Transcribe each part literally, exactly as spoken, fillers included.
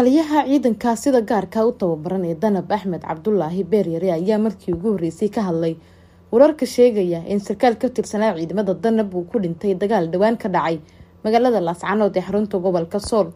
taliyaha ciidanka sida gaarka u tababaran ee Danab Axmed Cabdullaahi Beeryari ayaa markii ugu horeysay ka hadlay wararka sheegaya in sarkaalka ka tirsanaa ciidamada Danab uu ku dhintay dagaal dhawaan ka dhacay magaalada Laascaanood ee xarunta gobolka Sool.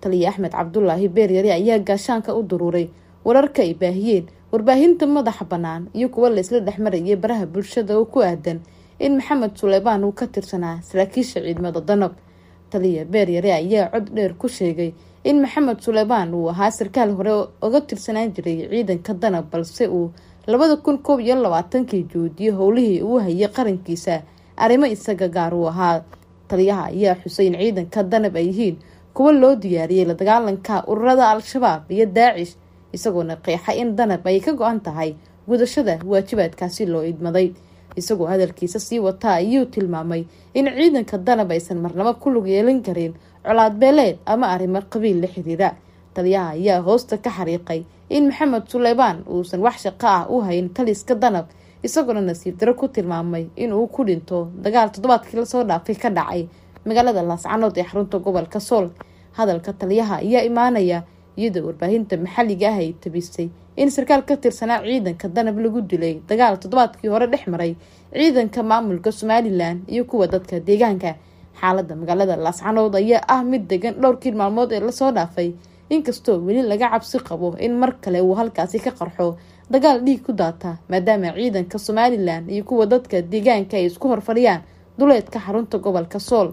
Taliya Axmed Cabdullaahi Beeryari ayaa gaashaanka u duruuray wararka ay baahiyeen warbaahinta madaxa banaan iyo kuwa la isla dhexmarayay baraha bulshada oo ku aadan in Maxamed Suleymaan uu ka tirsanaa saraakiisha ciidamada Danab. Taliya Beeryari ayaa cod dheer ku sheegay in Maxamed Suleymaan uu ahaa sarkaal hore uga tirsanaan jiray ciidanka Danab balse uu labada kun iyo labaatan kii joodiyay howlihii uu hayay qarankiisa arrimo isaga gaar u ahaa. Taliyaha ayaa xuseen ciidanka Danab ay yihiin kuwa loo diyaariyay la dagaalanka ururada Al-Shabaab iyo Daacish, isagoona qeexay in Danab ay ka go'an tahay gudashada waajibaadkaasi loo idmaday. isagoo hadalkiisa sii wata ayuu tilmaamay in ciidanka Danab aysan marnaba ku lug yeelan karin colaad beeleed ama arrimo qabiil la xiriira. Taliyaha ayaa hoosta ka xariiqay in Maxamed Suleymaan uusan wax shaqo ah u hayn taliska Danab, isagoona nasiib darro ku tilmaamay in uu ku dhinto dagaal toddobaadkii la soo dhaafay ka dhacay magaalada Laascaanood ee xarunta gobolka Sool. Hadalka taliyaha ayaa imaanaya iyadoo warbaahinta maxalliga ah ay tabisay in sarkaal ka tirsanaa ciidanka Danab lagu dilay dagaal toddobaadkii hore dhex maray ciidanka maamulka Somaliland iyo kuwa dadka deegaanka. Xaaladda magaalada Laascaanood ayaa ah mid degan dhowrkii maalmood ee la soo dhaafay, inkastoo weli laga cabsi qabo in mar kale uu halkaasi ka qarxo dagaal dhiig ku daata maadaama ciidanka Somaliland iyo kuwa dadka deegaanka ay isku horfariyaan duleedka xarunta gobolka Sool.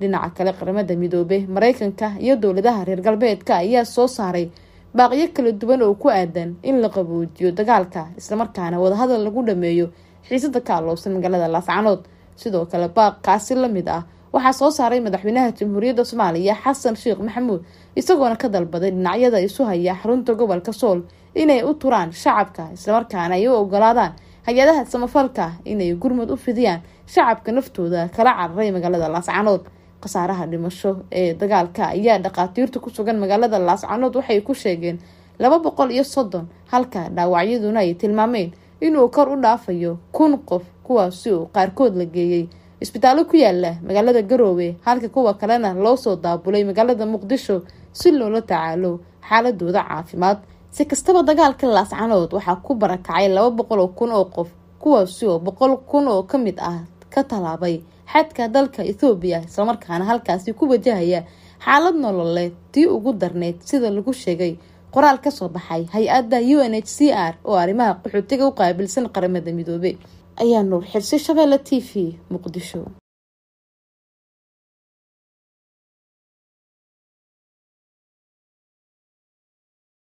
Dhinaca kale, qaramada midoobay Mareykanka iyo dowladaha reer galbeedka ayaa soo saaray baaqyo kala duwan oo ku aadan in la qaboojiyo dagaalka, isla markaana wadahadal lagu dhameeyo xiisada ka loosan magaalada Laascaanood. Sidoo kale, baaqkaasi la mid ah waxaa soo saaray madaxweynaha Jamhuuriyadda Soomaaliya Xasan Sheekh Maxamuud, isagoona ka dalbaday dhinacyada isu haya xarunta gobolka Sool inay u turaan shacabka, isla markaana ay u ogolaadaan hay'adaha samafalka inay gurmad u fidiyaan shacabka naftooda kala cararay magaalada Laascaanood. Qasaaraha dhimasho ee dagaalka ayaa dhaqaatiirta ku sugan magaalada Laascaanood waxay ku sheegeen laba boqol iyo soddon, halka dhaawacyaduna ay tilmaameen inuu kor u dhaafayo kun qof, kuwaasi oo qaarkood la geeyay isbitaallo ku yaala magaalada Garowe halka kuwa kalena loo soo daabulay magaalada Muqdisho si loola tacaalo xaaladooda caafimaad. Si kastaba, dagaalka Laascaanood waxaa ku barakacay laba boqol kun oo qof, kuwaasi oo boqol kun oo ka mid ah ka talaabay xadka dalka Ethiopia, isla markaana halkaasi ku wajahaya xaalad nololeed tii ugu darneed sida lagu sheegay qoraal ka soo baxay hay'adda U N H C R oo arrimaha qaxootiga u qaabilsan qaramada midoobay. أيان نور حرسي شبيلة تي في مقدشو.